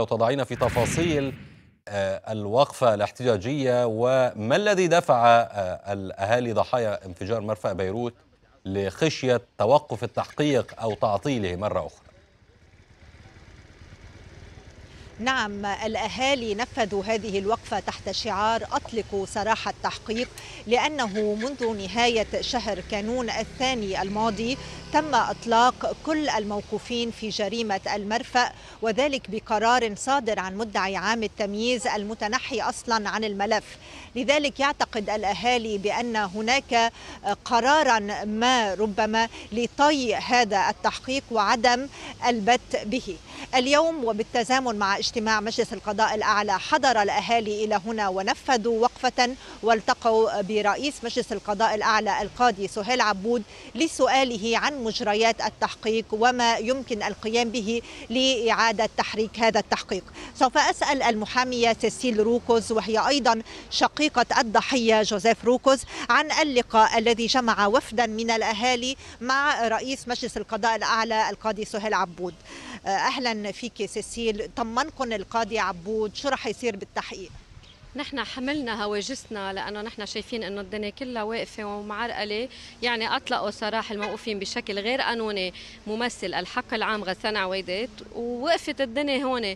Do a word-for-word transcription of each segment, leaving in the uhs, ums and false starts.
لو تضعينا في تفاصيل الوقفة الاحتجاجية وما الذي دفع الأهالي ضحايا انفجار مرفأ بيروت لخشية توقف التحقيق أو تعطيله مرة أخرى. نعم، الأهالي نفذوا هذه الوقفة تحت شعار أطلقوا سراح التحقيق، لأنه منذ نهاية شهر كانون الثاني الماضي تم إطلاق كل الموقوفين في جريمة المرفأ، وذلك بقرار صادر عن مدعي عام التمييز المتنحي أصلا عن الملف. لذلك يعتقد الأهالي بأن هناك قرارا ما ربما لطي هذا التحقيق وعدم البت به. اليوم وبالتزامن مع اجتماع مجلس القضاء الأعلى حضر الأهالي إلى هنا ونفذوا وقفة والتقوا برئيس مجلس القضاء الأعلى القاضي سهيل عبود لسؤاله عن مجريات التحقيق وما يمكن القيام به لإعادة تحريك هذا التحقيق. سوف أسأل المحامية سيسيل روكوز وهي أيضا شقيقة الضحية جوزيف روكوز عن اللقاء الذي جمع وفدا من الأهالي مع رئيس مجلس القضاء الأعلى القاضي سهيل عبود. أهلا فيك سيسيل، طمنكن القاضي عبود، شو رح يصير بالتحقيق؟ نحن حملنا هواجسنا لأنه نحن شايفين أنه الدنيا كلها واقفة ومعرقلة، يعني أطلقوا سراح الموقوفين بشكل غير قانوني ممثل الحق العام غسان عويدات، ووقفت الدنيا هون.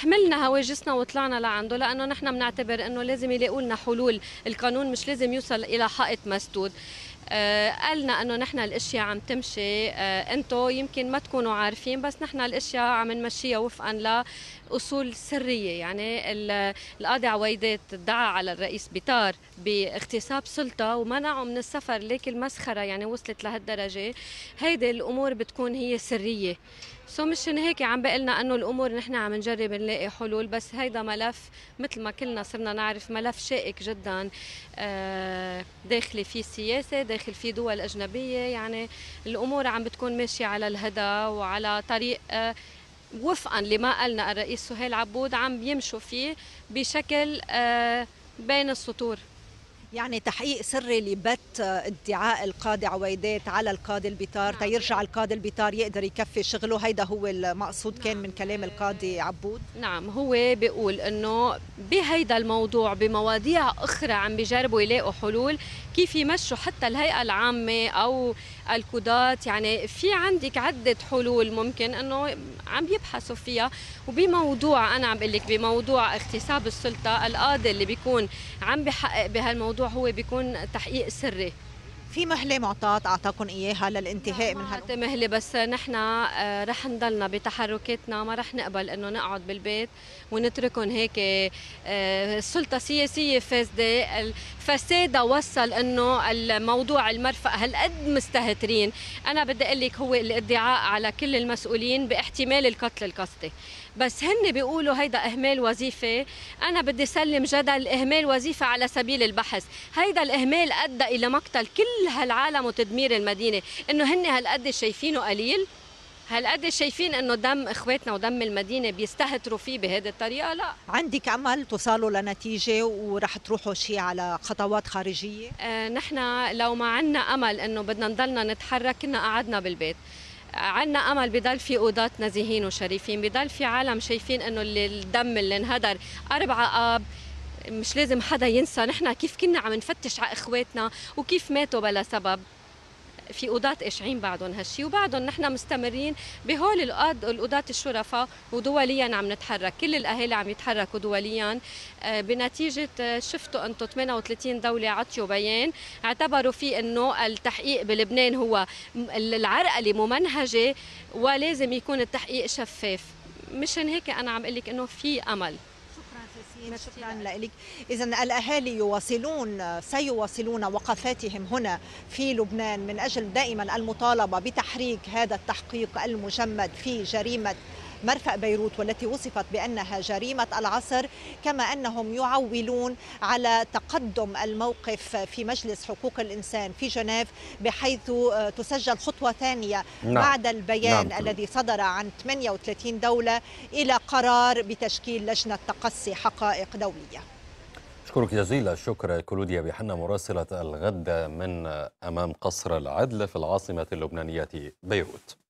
حملنا هواجسنا وطلعنا لعنده لأنه نحن بنعتبر أنه لازم يلاقوا لنا حلول، القانون مش لازم يوصل إلى حائط مسدود. آه قالنا انه نحن الاشياء عم تمشي، آه انتو يمكن ما تكونوا عارفين بس نحن الاشياء عم نمشيها وفقا لاصول سريه، يعني القاضي عويدات ادعى على الرئيس بيطار باغتصاب سلطه ومنعه من السفر، لكن المسخره يعني وصلت لهالدرجه، هيدي الامور بتكون هي سريه. سو مشان هيك عم بقلنا انه الامور نحن عم نجرب نلاقي حلول، بس هيدا ملف مثل ما كلنا صرنا نعرف ملف شائك جدا، آه داخلي فيه سياسه، داخل فيه دول اجنبيه، يعني الامور عم بتكون ماشيه على الهدى وعلى طريق آه وفقا لما قالنا الرئيس سهيل عبود عم يمشوا فيه بشكل آه بين السطور. يعني تحقيق سري لبت ادعاء القاضي عويدات على القاضي البيطار. نعم. تيرجع القاضي البيطار يقدر يكفي شغله، هيدا هو المقصود. نعم. كان من كلام القاضي عبود. نعم، هو بيقول انه بهيدا الموضوع بمواضيع اخرى عم بيجربوا يلاقوا حلول كيف يمشوا حتى الهيئه العامه او القضاة، يعني في عندك عده حلول ممكن انه عم يبحثوا فيها. وبموضوع انا عم بقول لك بموضوع اغتصاب السلطه، القاضي اللي بيكون عم بحقق بهالموضوع هو بيكون تحقيق سري. في مهله معطاه اعطاكم اياها للانتهاء من هالموضوع؟ مهله، بس نحن رح نضلنا بتحركاتنا، ما رح نقبل انه نقعد بالبيت ونتركهم هيك. السلطه السياسيه فاسده، الفساد وصل انه الموضوع المرفأ هالقد مستهترين. انا بدي اقول لك هو الادعاء على كل المسؤولين باحتمال القتل القصدي، بس هن بيقولوا هيدا إهمال وظيفة. أنا بدي سلم جدل إهمال وظيفة على سبيل البحث، هيدا الإهمال أدى إلى مقتل كل هالعالم وتدمير المدينة. إنه هن هالقد شايفينه قليل، هالقد شايفين إنه دم إخواتنا ودم المدينة بيستهتروا فيه بهذه الطريقة؟ لا. عندك أمل توصلوا لنتيجة ورح تروحوا شيء على خطوات خارجية؟ آه، نحن لو ما عنا أمل إنه بدنا نضلنا نتحرك كنا قعدنا بالبيت. عنا امل، بضل في قضاة نزيهين وشريفين، بضل في عالم شايفين انه الدم اللي انهدر أربعة آب مش لازم حدا ينسى نحن كيف كنا عم نفتش على اخواتنا وكيف ماتوا بلا سبب. في قضاة قاشعين بعدهم هالشي، وبعدهم نحن مستمرين بهول القضاة الشرفاء، ودوليا عم نتحرك، كل الاهالي عم يتحركوا دوليا بنتيجه. شفتوا انتم ثمانية وثلاثين دوله عطيوا بيان اعتبروا فيه انه التحقيق بلبنان هو العرقله ممنهجه ولازم يكون التحقيق شفاف. مشان هيك انا عم اقول لك انه في امل. شكرا لك. إذن الأهالي يواصلون سيواصلون وقفاتهم هنا في لبنان من أجل دائما المطالبة بتحريك هذا التحقيق المجمد في جريمة مرفأ بيروت والتي وصفت بأنها جريمة العصر، كما أنهم يعولون على تقدم الموقف في مجلس حقوق الإنسان في جنيف بحيث تسجل خطوة ثانية. نعم. بعد البيان. نعم. الذي صدر عن ثمانية وثلاثين دولة إلى قرار بتشكيل لجنة تقصي حقائق دولية. أشكرك جزيل الشكر كلودي أبي حنا مراسلة الغد من أمام قصر العدل في العاصمة اللبنانية بيروت.